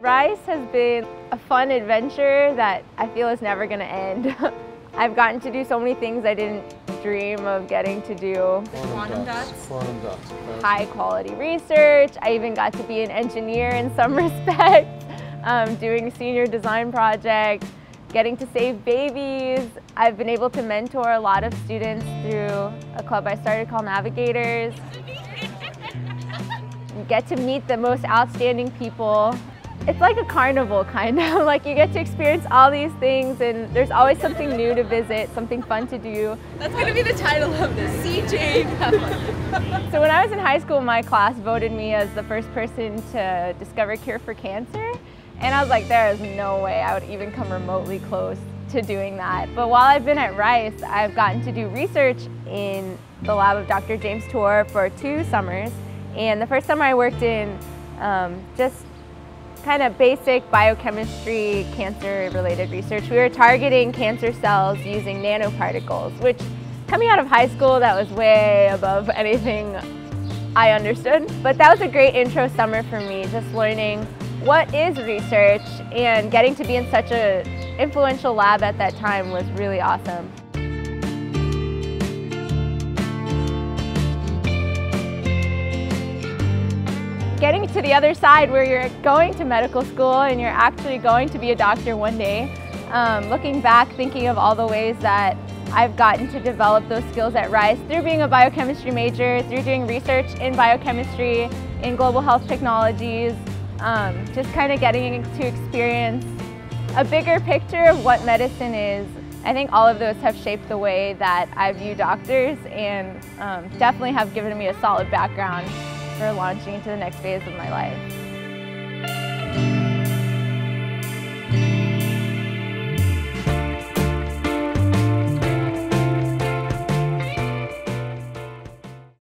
Rice has been a fun adventure that I feel is never going to end. I've gotten to do so many things I didn't dream of getting to do. Quantum dots. High quality research. I even got to be an engineer in some respect, doing senior design projects, getting to save babies. I've been able to mentor a lot of students through a club I started called Navigators. You get to meet the most outstanding people. It's like a carnival, kind of. Like, you get to experience all these things, and there's always something new to visit, something fun to do. That's going to be the title of this, CJ. So when I was in high school, my class voted me as the first person to discover a cure for cancer. And I was like, there is no way I would even come remotely close to doing that. But while I've been at Rice, I've gotten to do research in the lab of Dr. James Tour for 2 summers. And the first summer I worked in just kind of basic biochemistry, cancer-related research. We were targeting cancer cells using nanoparticles, which, coming out of high school, that was way above anything I understood. But that was a great intro summer for me, just learning what is research, and getting to be in such an influential lab at that time was really awesome. Getting to the other side, where you're going to medical school and you're actually going to be a doctor one day, looking back, thinking of all the ways that I've gotten to develop those skills at Rice through being a biochemistry major, through doing research in biochemistry, in global health technologies, just kind of getting to experience a bigger picture of what medicine is. I think all of those have shaped the way that I view doctors, and definitely have given me a solid background for launching into the next phase of my life.